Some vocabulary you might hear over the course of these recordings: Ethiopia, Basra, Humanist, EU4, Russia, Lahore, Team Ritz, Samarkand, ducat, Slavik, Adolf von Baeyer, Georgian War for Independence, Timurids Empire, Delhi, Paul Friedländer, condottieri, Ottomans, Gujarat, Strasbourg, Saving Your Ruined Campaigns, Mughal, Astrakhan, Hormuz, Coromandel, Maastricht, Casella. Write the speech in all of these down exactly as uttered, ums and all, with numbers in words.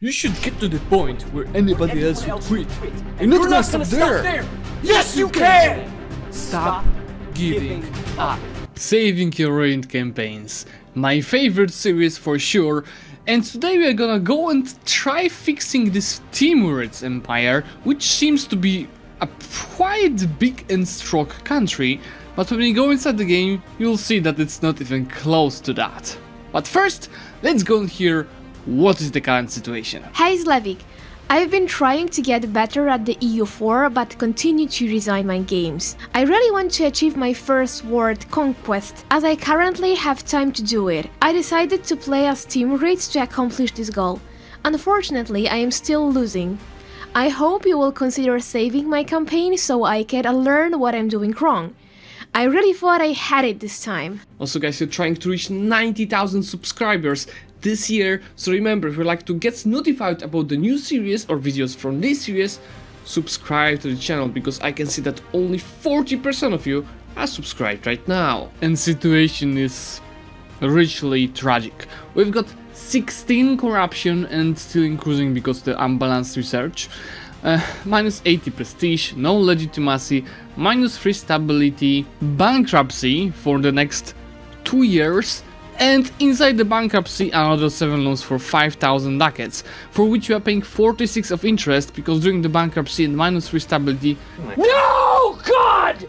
You should get to the point where anybody else would quit. And you're not gonna stop there! Yes, you can! Stop giving up. Saving your ruined campaigns. My favorite series for sure. And today we are gonna go and try fixing this Timurids Empire, which seems to be a quite big and strong country. But when you go inside the game, you'll see that it's not even close to that. But first, let's go and hear what is the current situation. Hey Slavik, I've been trying to get better at the E U four, but continue to resign my games. I really want to achieve my first world conquest, as I currently have time to do it. I decided to play as Team Ritz to accomplish this goal. Unfortunately, I am still losing. I hope you will consider saving my campaign so I can learn what I'm doing wrong. I really thought I had it this time. Also guys, you're trying to reach ninety thousand subscribers this year, so remember, if you like to get notified about the new series or videos from this series, subscribe to the channel, because I can see that only forty percent of you are subscribed right now. And situation is richly tragic. We've got sixteen corruption and still increasing because the unbalanced research. Uh, minus eighty prestige, no legitimacy, minus three stability, bankruptcy for the next two years, and inside the bankruptcy another seven loans for five thousand ducats, for which we are paying forty-six of interest, because during the bankruptcy and minus three stability... No! God!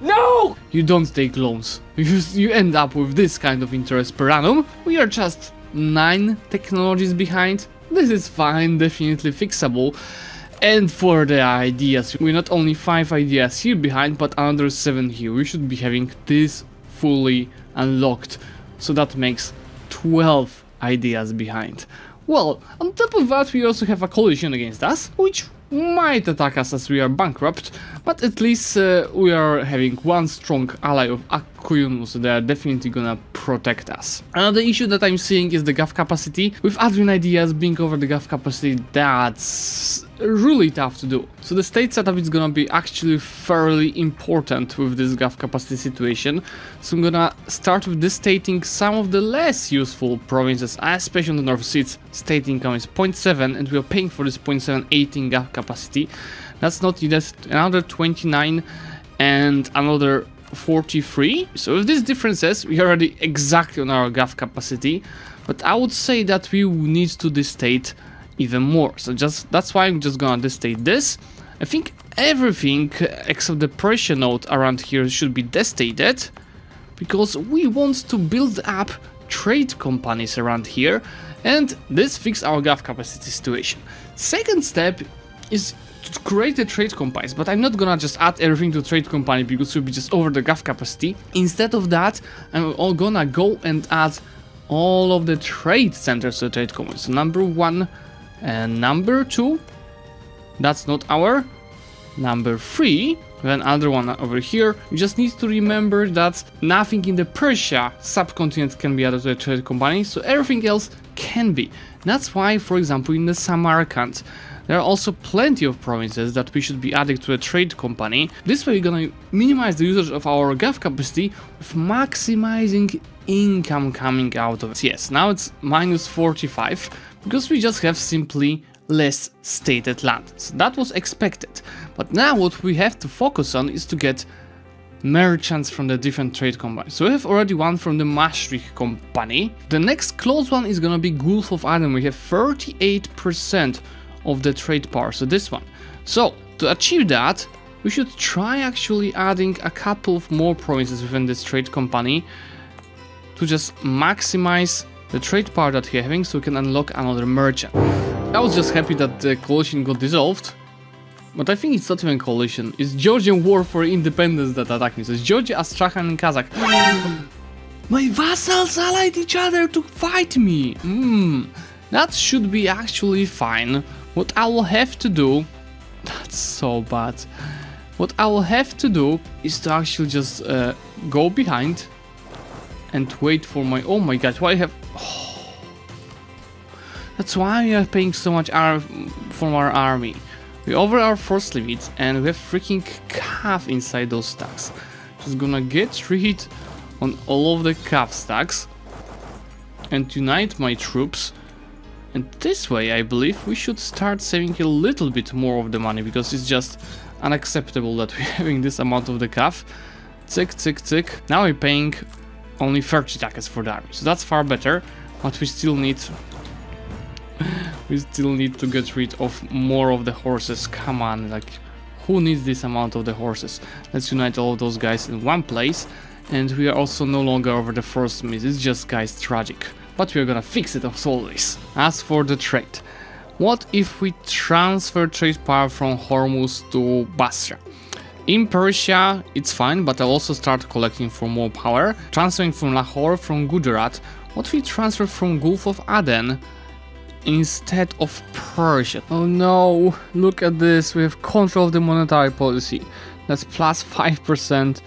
No! You don't take loans. You, you end up with this kind of interest per annum. We are just nine technologies behind. This is fine, definitely fixable. And for the ideas, we're not only five ideas here behind, but another seven here. We should be having this fully unlocked, so that makes twelve ideas behind. Well, on top of that, we also have a coalition against us, which might attack us as we are bankrupt, but at least uh, we are having one strong ally of Akkuyun, so they are definitely gonna protect us. Another issue that I'm seeing is the G A V capacity. With Adrian ideas being over the G A V capacity, that's really tough to do. So the state setup is gonna be actually fairly important with this G A V capacity situation. So I'm gonna start with stating some of the less useful provinces, especially on the North Seas. State income is zero point seven and we are paying for this zero point seven, eighteen G A V capacity. That's not needed. Another twenty-nine and another forty-three. So with these differences, we are already exactly on our G A V capacity. But I would say that we need to destate even more. So just that's why I'm just gonna destate this. I think everything except the pressure node around here should be destated, because we want to build up trade companies around here, and this fixes our G A V capacity situation. Second step is to create a trade companies, but I'm not gonna just add everything to trade company because we'll be just over the G A V capacity. Instead of that, I'm all gonna go and add all of the trade centers to trade companies. So number one and number two, that's not our number three. Then another one over here. You just need to remember that nothing in the Persia subcontinent can be added to a trade company, so everything else can be. That's why, for example, in the Samarkand, there are also plenty of provinces that we should be adding to a trade company. This way we're gonna minimize the usage of our G A V capacity with maximizing income coming out of it. Yes, now it's minus forty-five, because we just have simply less stated land. So that was expected. But now what we have to focus on is to get merchants from the different trade companies. So we have already one from the Maastricht company. The next close one is gonna be Gulf of Aden. We have thirty-eight percent of the trade power, so this one. So to achieve that, we should try actually adding a couple of more provinces within this trade company to just maximize the trade power that we're having, so we can unlock another merchant. I was just happy that the coalition got dissolved, but I think it's not even coalition, it's Georgian War for Independence that attacked me. So it's Georgia, Astrakhan and Kazakh. My vassals allied each other to fight me. Mm, that should be actually fine. What I will have to do... That's so bad. What I will have to do is to actually just uh, go behind and wait for my... Oh my god, why I have... Oh. That's why we are paying so much from our army. We're over our force limit and we have freaking calf inside those stacks. Just gonna get rid on all of the calf stacks and unite my troops And this way, I believe, we should start saving a little bit more of the money, because it's just unacceptable that we're having this amount of the C A F. Tick, tick, tick. Now we're paying only thirty ducats for the army, so that's far better, but we still need... we still need to get rid of more of the horses. Come on, like, who needs this amount of the horses? Let's unite all of those guys in one place, and we are also no longer over the first myth. It's just, guys, tragic. But we're gonna fix it as always. As for the trade, what if we transfer trade power from Hormuz to Basra? In Persia it's fine, but I'll also start collecting for more power. Transferring from Lahore, from Gujarat. What if we transfer from Gulf of Aden instead of Persia? Oh no, look at this, we have control of the monetary policy. That's plus five percent.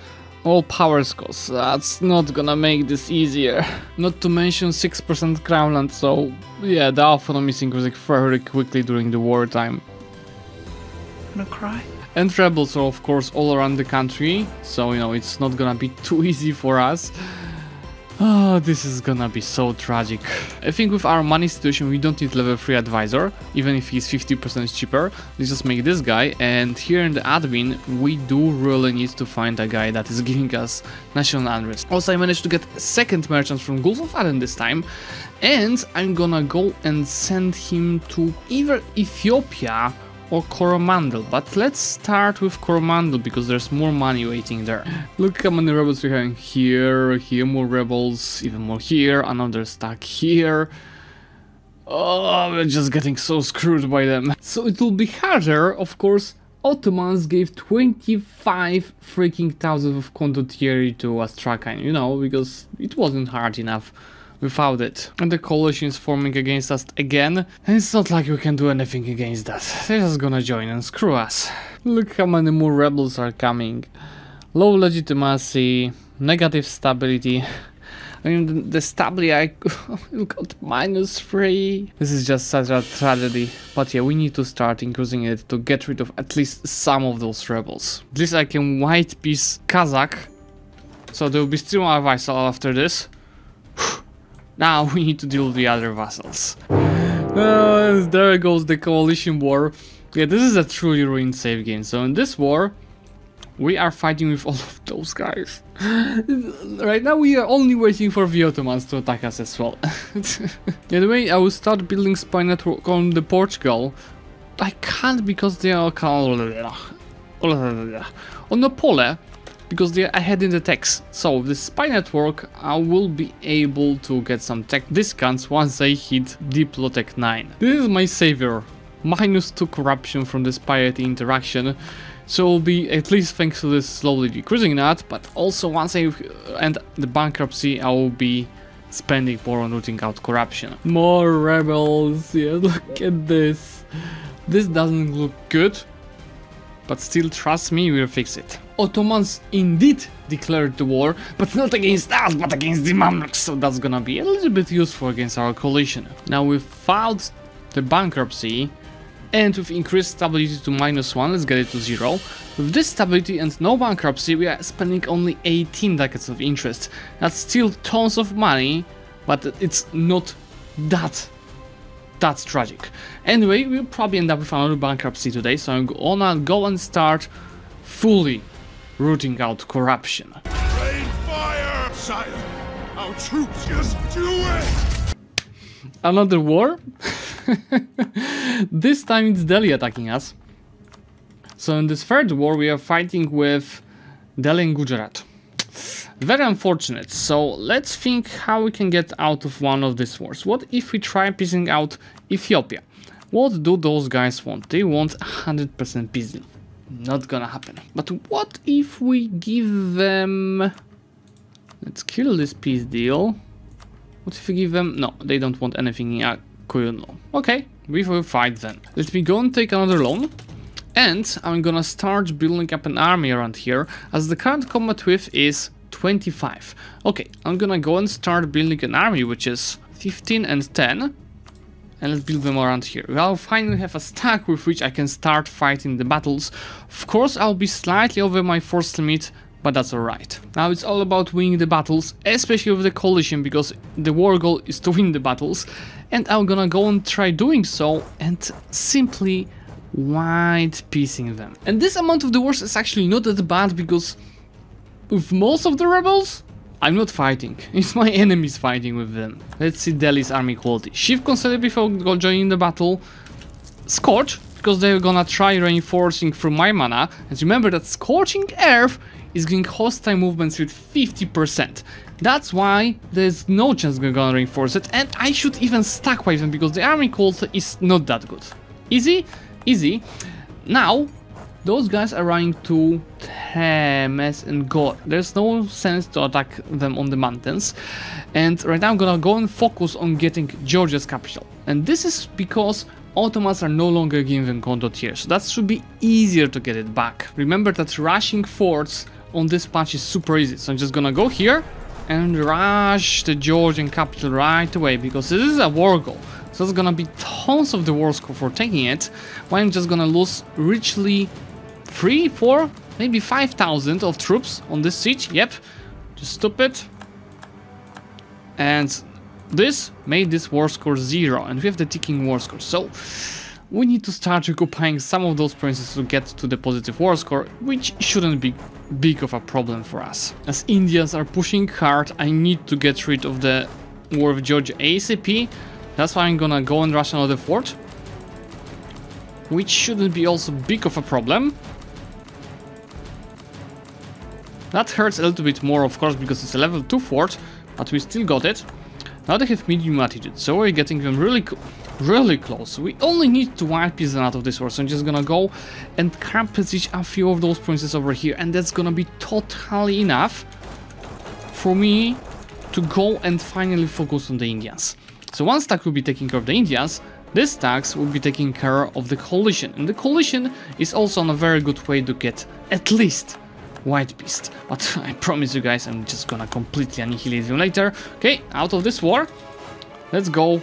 All power costs, that's not gonna make this easier. Not to mention six percent crown land, so yeah, the autonomy is increasing very quickly during the wartime. I'm gonna cry. And rebels are of course all around the country, so you know, it's not gonna be too easy for us. Oh, this is gonna be so tragic. I think with our money situation we don't need level three advisor, even if he's fifty percent cheaper. Let's just make this guy, and here in the admin we do really need to find a guy that is giving us national unrest. Also, I managed to get a second merchant from Gulf of Aden this time, and I'm gonna go and send him to either Ethiopia or Coromandel, but let's start with Coromandel because there's more money waiting there. Look how many rebels we're having here, here more rebels, even more here, another stack here. Oh, we're just getting so screwed by them. So it will be harder, of course. Ottomans gave twenty-five freaking thousand of condottieri to Astrakhan, you know, because it wasn't hard enough without it. And the coalition is forming against us again, and it's not like we can do anything against that. They're just gonna join and screw us. Look how many more rebels are coming. Low legitimacy, negative stability. I mean, the stability I got minus three. This is just such a tragedy. But yeah, we need to start increasing it to get rid of at least some of those rebels. At least I can white piece Kazakh, so there will be still my vassal after this. Now we need to deal with the other vassals. Uh, there goes the coalition war. Yeah, this is a truly ruined save game. So in this war, we are fighting with all of those guys. Right now we are only waiting for the Ottomans to attack us as well. Anyway, I will start building spy network on the Portugal. I can't because they are... on the Pole. Because they are ahead in the techs, so with the spy network I will be able to get some tech discounts once I hit Diplotech nine. This is my savior, minus two corruption from the spyety interaction, so it will be, at least thanks to this, slowly decreasing that, but also once I end the bankruptcy I will be spending more on rooting out corruption. More rebels, yeah, look at this. This doesn't look good, but still, trust me, we'll fix it. Ottomans indeed declared the war, but not against us, but against the Mamluks, so that's gonna be a little bit useful against our coalition. Now, without the bankruptcy, and with increased stability to minus one, let's get it to zero. With this stability and no bankruptcy, we are spending only eighteen ducats of interest. That's still tons of money, but it's not that. That's tragic. Anyway, we'll probably end up with another bankruptcy today, so I'm gonna go and start fully rooting out corruption. Rain fire! Sire, our troops just do it! Another war? This time it's Delhi attacking us. So in this third war we are fighting with Delhi and Gujarat. Very unfortunate, so let's think how we can get out of one of these wars. What if we try piecing out Ethiopia? What do those guys want? They want one hundred percent peace deal. Not gonna happen. But what if we give them... let's kill this peace deal. What if we give them... no, they don't want anything in Kuyun loan. Okay, we will fight then. Let me go and take another loan. And I'm gonna start building up an army around here, as the current combat width is twenty-five. Okay, I'm gonna go and start building an army which is fifteen and ten, and let's build them around here. I'll finally have a stack with which I can start fighting the battles. Of course, I'll be slightly over my force limit, but that's alright. Now it's all about winning the battles, especially with the coalition, because the war goal is to win the battles, and I'm gonna go and try doing so and simply white piecing them. And this amount of the wars is actually not that bad, because with most of the rebels I'm not fighting, it's my enemies fighting with them. Let's see Delhi's army quality. Shift considered before joining the battle. Scorch, because they're gonna try reinforcing through my mana, and remember that Scorching Earth is giving hostile movements with fifty percent. That's why there's no chance they're gonna reinforce it, and I should even stack wipe them, because the army quality is not that good. Easy? Easy. Now, those guys are running to Thames and Gore. There's no sense to attack them on the mountains. And right now I'm gonna go and focus on getting Georgia's capital. And this is because Ottomans are no longer giving them Gondot here, so that should be easier to get it back. Remember that rushing forts on this patch is super easy, so I'm just gonna go here and rush the Georgian capital right away, because this is a war goal. So there's gonna be tons of the war score for taking it, but I'm just gonna lose richly three, four, maybe five thousand of troops on this siege. Yep, just stupid. And this made this war score zero, and we have the ticking war score. So we need to start occupying some of those provinces to get to the positive war score, which shouldn't be big of a problem for us. As Indians are pushing hard, I need to get rid of the war with Georgia ASAP. That's why I'm gonna go and rush another fort, which shouldn't be also big of a problem. That hurts a little bit more, of course, because it's a level two fort, but we still got it. Now they have medium attitude, so we're getting them really, really close. We only need to wipe them out of this war, so I'm just gonna go and camp position a few of those provinces over here, and that's gonna be totally enough for me to go and finally focus on the Indians. So one stack will be taking care of the Indians, this stack will be taking care of the coalition, and the coalition is also on a very good way to get at least White Beast, but I promise you guys I'm just gonna completely annihilate them later. Okay, out of this war, let's go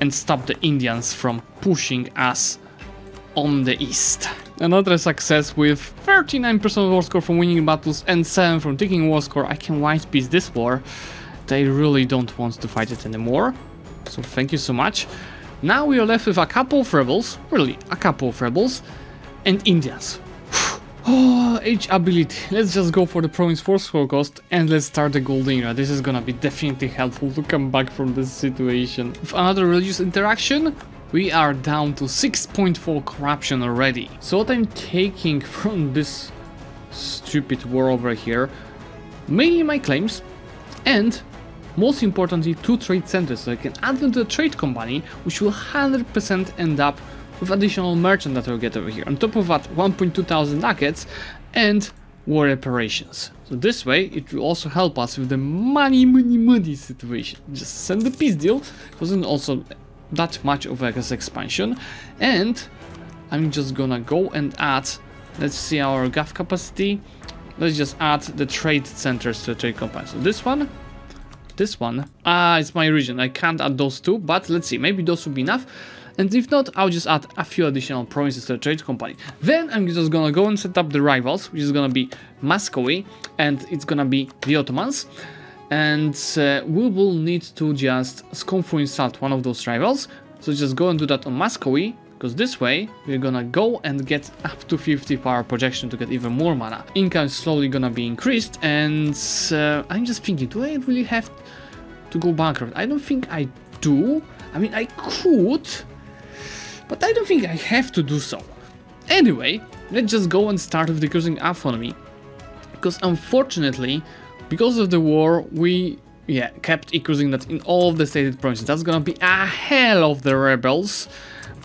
and stop the Indians from pushing us on the east. Another success with thirty-nine percent war score from winning battles and seven from taking war score. I can White Beast this war, they really don't want to fight it anymore, so thank you so much. Now we are left with a couple of rebels, really a couple of rebels, and Indians. Oh, H ability. Let's just go for the province force score cost and let's start the golden era. This is gonna be definitely helpful to come back from this situation. With another religious interaction, we are down to six point four corruption already. So what I'm taking from this stupid war over here, mainly my claims, and most importantly two trade centers, so I can add them to a trade company, which will one hundred percent end up with additional merchant that we'll get over here. On top of that, one point two thousand ducats and war reparations. So this way it will also help us with the money, money, money situation. Just send the peace deal. It wasn't also that much of like an expansion. And I'm just gonna go and add, let's see our G A F capacity. Let's just add the trade centers to the trade company. So this one, this one. Ah, it's my region. I can't add those two, but let's see. Maybe those would be enough. And if not, I'll just add a few additional provinces to the trade company. Then I'm just gonna go and set up the rivals, which is gonna be Muscovy, and it's gonna be the Ottomans. And uh, we will need to just scornfully insult one of those rivals. So just go and do that on Muscovy, because this way we're gonna go and get up to fifty power projection to get even more mana. Income is slowly gonna be increased, and uh, I'm just thinking, do I really have to go bankrupt? I don't think I do. I mean, I could, but I don't think I have to do so. Anyway, let's just go and start with decreasing autonomy, because unfortunately, because of the war, we yeah kept increasing that in all of the stated provinces. That's gonna be a hell of the rebels,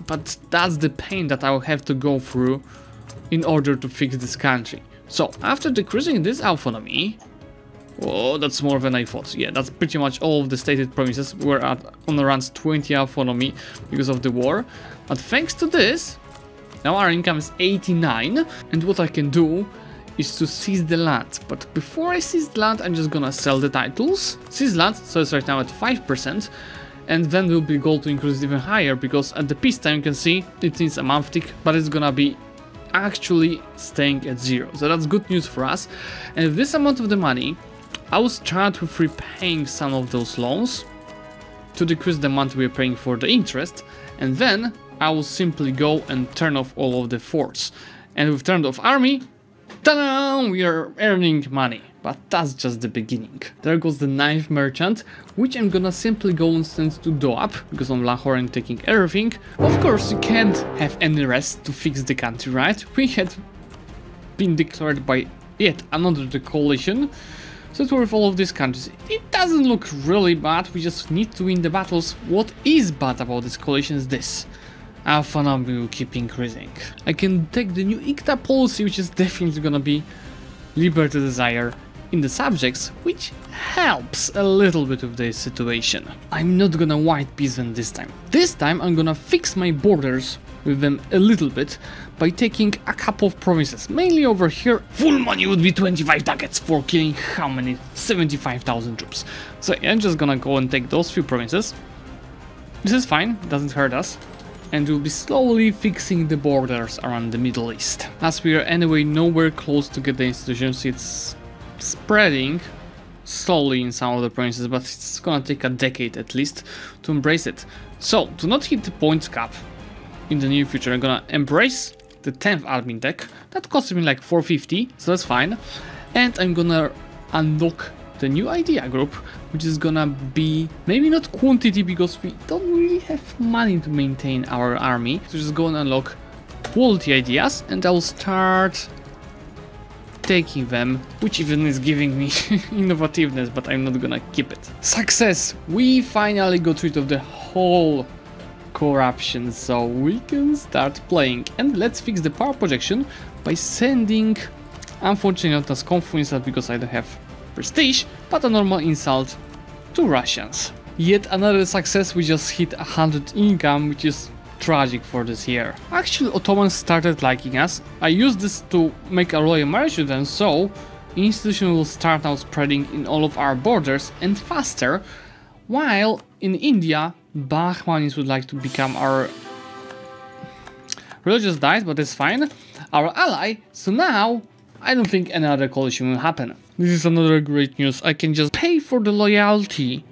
but that's the pain that I will have to go through in order to fix this country. So after decreasing this autonomy, oh, that's more than I thought. Yeah, that's pretty much all of the stated provinces were at on around twenty autonomy because of the war. But thanks to this, now our income is eighty-nine, and what I can do is to seize the land. But before I seize the land, I'm just gonna sell the titles, seize land, so it's right now at five percent, and then will be goal to increase even higher, because at the peacetime you can see it needs a month tick, but it's gonna be actually staying at zero. So that's good news for us. And this amount of the money, I was charged with repaying some of those loans to decrease the amount we are paying for the interest, and then I will simply go and turn off all of the forts. And we've turned off army, ta-da! We are earning money. But that's just the beginning. There goes the ninth merchant, which I'm gonna simply go and send to Doab, because I'm Lahore and taking everything. Of course, you can't have any rest to fix the country, right? We had been declared by yet another coalition, so it's worth all of these countries. It doesn't look really bad, we just need to win the battles. What is bad about this coalition is this. Alpha number will keep increasing. I can take the new Ikta policy, which is definitely gonna be liberty desire in the subjects, which helps a little bit of the situation. I'm not gonna white peasant this time. This time I'm gonna fix my borders with them a little bit by taking a couple of provinces, mainly over here. Full money would be twenty-five ducats for killing how many? seventy-five thousand troops. So I'm just gonna go and take those few provinces. This is fine, doesn't hurt us. And we'll be slowly fixing the borders around the Middle East. As we are anyway nowhere close to get the institutions, it's spreading slowly in some of the provinces, but it's gonna take a decade at least to embrace it. So, to not hit the points cap in the near future, I'm gonna embrace the tenth admin deck. That costs me like four fifty, so that's fine. And I'm gonna unlock the new idea group, which is gonna be maybe not quantity, because we don't really have money to maintain our army. So just go and unlock quality ideas, and I'll start taking them, which even is giving me innovativeness, but I'm not gonna keep it. Success! We finally got rid of the whole corruption, so we can start playing. And let's fix the power projection by sending, unfortunately not as confluence because I don't have prestige, but a normal insult to Russians. Yet another success, we just hit one hundred income, which is tragic for this year. Actually, Ottomans started liking us. I used this to make a royal marriage with them, so institution will start now spreading in all of our borders and faster, while in India, Bahmanis would like to become our religious diet, but it's fine, our ally, so now I don't think another coalition will happen. This is another great news. I can just pay for the loyalty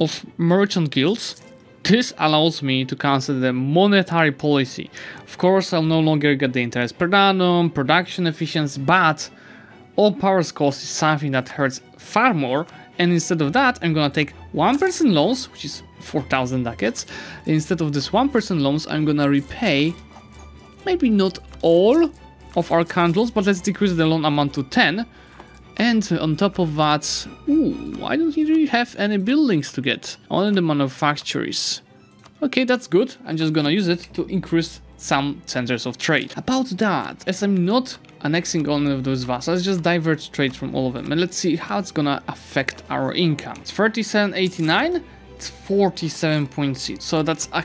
of merchant guilds. This allows me to cancel the monetary policy. Of course, I'll no longer get the interest per annum, production efficiency, but all power's cost is something that hurts far more. And instead of that, I'm gonna take one percent loans, which is four thousand ducats. Instead of this one percent loans, I'm gonna repay maybe not all of our current loans, but let's decrease the loan amount to ten. And on top of that, ooh, I don't really have any buildings to get, only the manufactories. Okay, that's good. I'm just gonna use it to increase some centers of trade. About that, as I'm not annexing all of those vassals, just divert trade from all of them. And let's see how it's gonna affect our income. It's thirty-seven eighty-nine, it's forty-seven point six. So that's a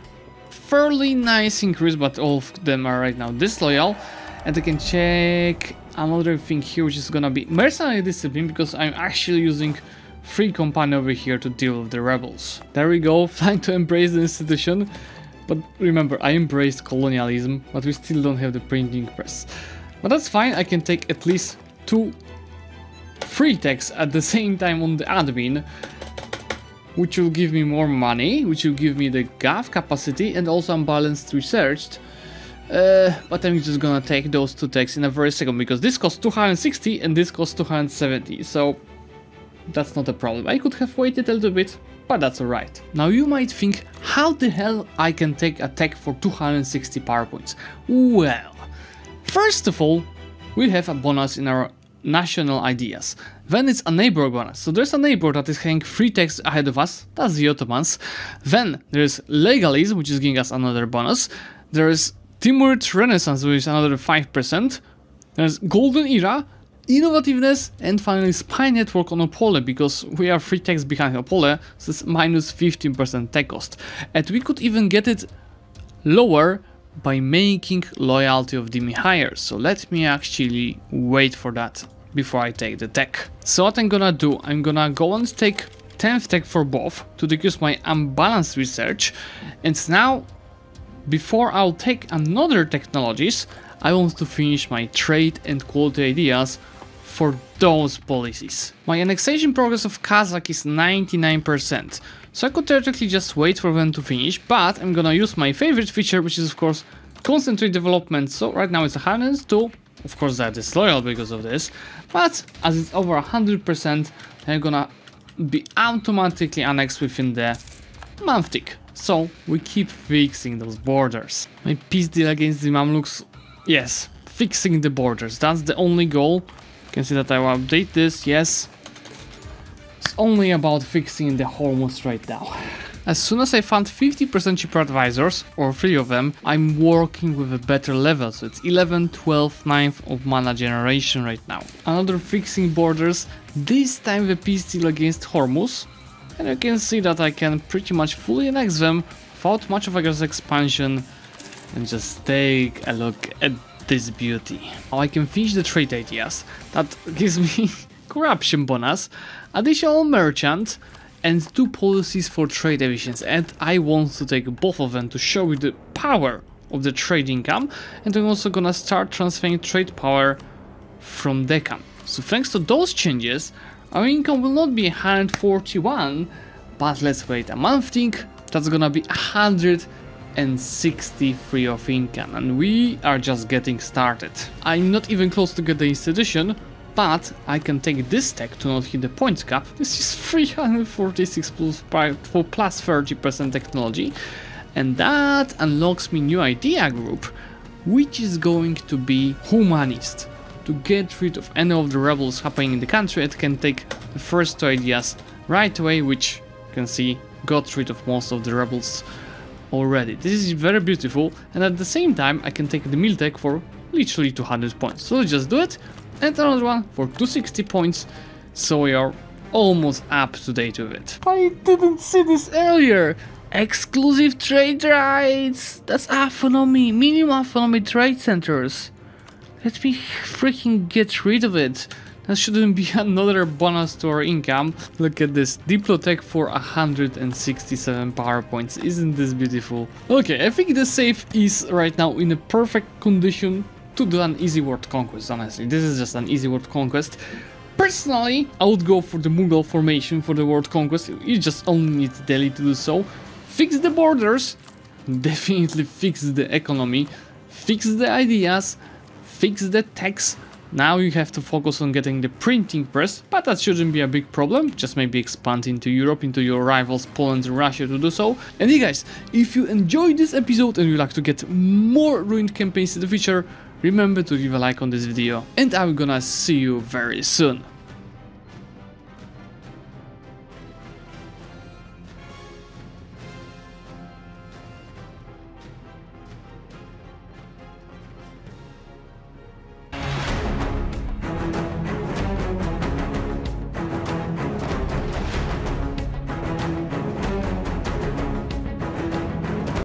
fairly nice increase, but all of them are right now disloyal. And I can check another thing here, which is gonna be mercenary discipline, because I'm actually using free company over here to deal with the rebels. There we go, trying to embrace the institution. But remember, I embraced colonialism, but we still don't have the printing press. But that's fine, I can take at least two free techs at the same time on the admin, which will give me more money, which will give me the G A V capacity and also unbalanced researched. Uh, but I'm just gonna take those two techs in a very second, because this costs two hundred sixty and this costs two hundred seventy, so that's not a problem. I could have waited a little bit, but that's alright. Now you might think, how the hell I can take a tech for two hundred sixty power points? Well, first of all, we have a bonus in our national ideas. Then it's a neighbor bonus. So there's a neighbor that is having three techs ahead of us, that's the Ottomans. Then there's legalism, which is giving us another bonus. There's Timurid Renaissance, which is another five percent. There's Golden Era, Innovativeness, and finally Spy Network on Opole, because we are three techs behind Opole, so it's minus fifteen percent tech cost. And we could even get it lower by making loyalty of Dimi higher. So let me actually wait for that before I take the tech. So what I'm gonna do, I'm gonna go and take tenth tech for both to decrease my unbalanced research, and now before I'll take another technologies, I want to finish my trade and quality ideas for those policies. My annexation progress of Kazakh is ninety-nine percent, so I could theoretically just wait for them to finish, but I'm gonna use my favorite feature, which is of course concentrate development. So right now it's one hundred two, of course that is loyal because of this, but as it's over one hundred percent, they're gonna be automatically annexed within the month tick. So we keep fixing those borders. My peace deal against the Mamluks, yes, fixing the borders, that's the only goal. You can see that I will update this, yes. It's only about fixing the Hormuz right now. As soon as I found fifty percent cheaper advisors, or three of them, I'm working with a better level, so it's eleven, twelve, ninth of mana generation right now. Another fixing borders, this time the peace deal against Hormuz, and you can see that I can pretty much fully annex them without much of a aggressive expansion, and just take a look at this beauty. Now I can finish the trade ideas, that gives me corruption bonus, additional merchant and two policies for trade efficiency, and I want to take both of them to show you the power of the trade income, and I'm also gonna start transferring trade power from Deccan. So thanks to those changes our income will not be one hundred forty-one, but let's wait a month think, that's gonna be one hundred sixty-three of income, and we are just getting started. I'm not even close to get the institution, but I can take this tech to not hit the points cap. This is three hundred forty-six plus for plus thirty percent technology, and that unlocks me new idea group, which is going to be Humanist. To get rid of any of the rebels happening in the country, it can take the first two ideas right away, which you can see got rid of most of the rebels already. This is very beautiful, and at the same time I can take the mill tech for literally two hundred points, so let's just do it, and another one for two hundred sixty points, so we are almost up to date with it. I didn't see this earlier! Exclusive trade rights! That's autonomy, minimum autonomy trade centers. Let me freaking get rid of it. That shouldn't be another bonus to our income. Look at this, Diplotech for one hundred sixty-seven power points. Isn't this beautiful? Okay, I think the safe is right now in a perfect condition to do an easy world conquest, honestly. This is just an easy world conquest. Personally, I would go for the Mughal formation for the world conquest. You just only need Delhi to do so. Fix the borders, definitely fix the economy, fix the ideas, fix the tax. Now you have to focus on getting the printing press, but that shouldn't be a big problem, just maybe expand into Europe, into your rivals Poland and Russia to do so. And hey guys, if you enjoyed this episode and you'd like to get more ruined campaigns in the future, remember to leave a like on this video, and I'm gonna see you very soon.